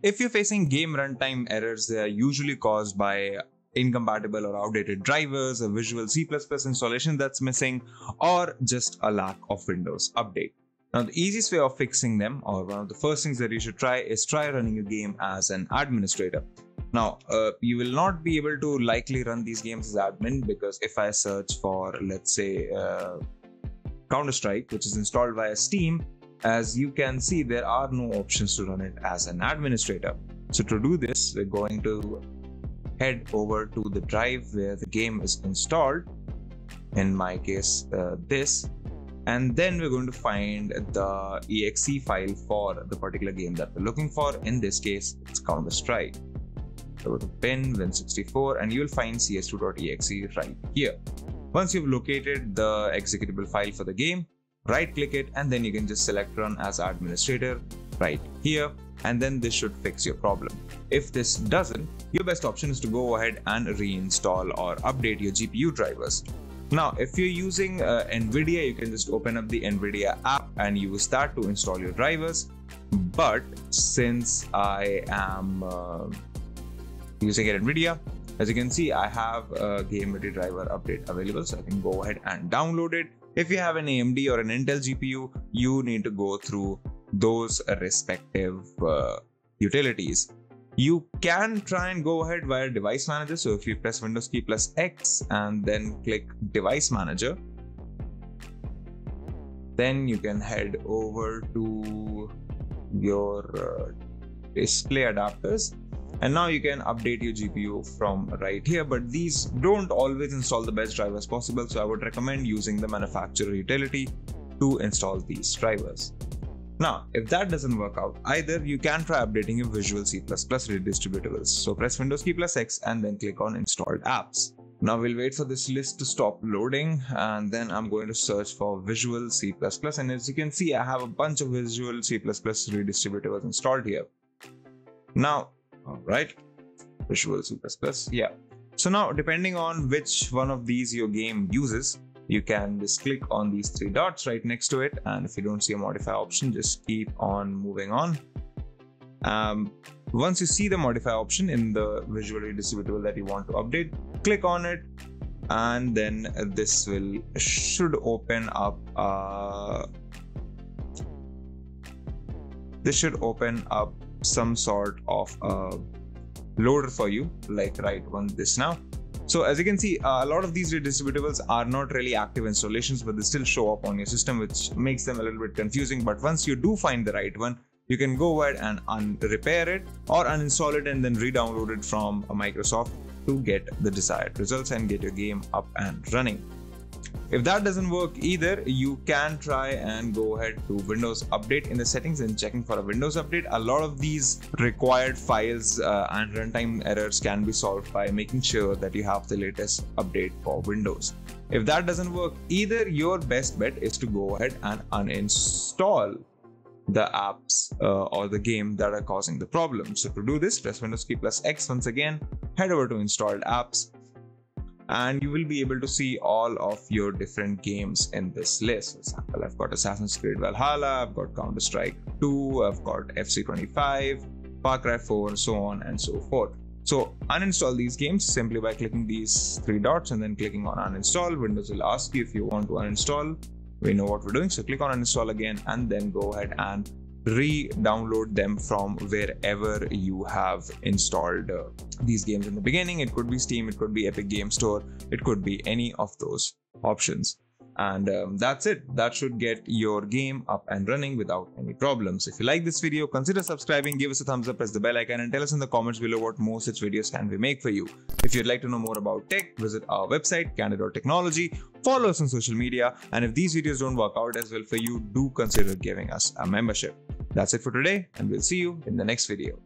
If you're facing game runtime errors, they are usually caused by incompatible or outdated drivers, a Visual C++ installation that's missing, or just a lack of Windows Update. Now, the easiest way of fixing them, or one of the first things that you should try, is try running a game as an administrator. Now, you will not be able to likely run these games as admin, because if I search for, let's say, Counter-Strike, which is installed via Steam, as you can see, there are no options to run it as an administrator. So to do this, we're going to head over to the drive where the game is installed, in my case, this. And then we're going to find the exe file for the particular game that we're looking for. In this case, it's Counter-Strike. Go to bin, win64, and you'll find cs2.exe right here. Once you've located the executable file for the game, right click it, and then you can just select run as administrator right here, and then this should fix your problem. If this doesn't, your best option is to go ahead and reinstall or update your GPU drivers. Now, if you're using nvidia, you can just open up the nvidia app and use that to install your drivers. But since I am using nvidia, as you can see, I have a GameMedia driver update available, so I can go ahead and download it. If you have an AMD or an Intel GPU, you need to go through those respective utilities. You can try and go ahead via device manager. So if you press Windows key plus X and then click device manager, then you can head over to your display adapters. And now you can update your GPU from right here, but these don't always install the best drivers possible. So I would recommend using the manufacturer utility to install these drivers. Now, if that doesn't work out either, you can try updating your Visual C++ redistributables. So press Windows key plus X and then click on installed apps. Now we'll wait for this list to stop loading, and then I'm going to search for Visual C++. And as you can see, I have a bunch of Visual C++ redistributables installed here. Now, alright, Visual C++, yeah. So now, depending on which one of these your game uses, you can just click on these three dots right next to it, and if you don't see a modify option, just keep on moving on. Once you see the modify option in the Visual redistributable that you want to update, click on it, and then this should open up some sort of loader for you, like right on this now. So as you can see, a lot of these redistributables are not really active installations, but they still show up on your system, which makes them a little bit confusing. But once you do find the right one, you can go ahead and repair it or uninstall it and then re-download it from Microsoft to get the desired results and get your game up and running. If that doesn't work either, you can try and go ahead to Windows Update in the settings and checking for a Windows Update. A lot of these required files and runtime errors can be solved by making sure that you have the latest update for Windows. If that doesn't work either, your best bet is to go ahead and uninstall the apps or the game that are causing the problem. So to do this, press Windows key plus X once again, head over to installed apps, and you will be able to see all of your different games in this list. For example, I've got Assassin's Creed Valhalla, I've got Counter-Strike 2, I've got FC25, Far Cry 4, so on and so forth. So uninstall these games simply by clicking these three dots and then clicking on uninstall. Windows will ask you if you want to uninstall. We know what we're doing, so click on uninstall again and then go ahead and re-download them from wherever you have installed these games in the beginning. It could be Steam, it could be Epic Game Store, it could be any of those options. And that's it. That should get your game up and running without any problems. If you like this video, consider subscribing, give us a thumbs up, press the bell icon, and tell us in the comments below what more such videos can we make for you. If you'd like to know more about tech, visit our website, candid.technology, follow us on social media, and if these videos don't work out as well for you, do consider giving us a membership. That's it for today, and we'll see you in the next video.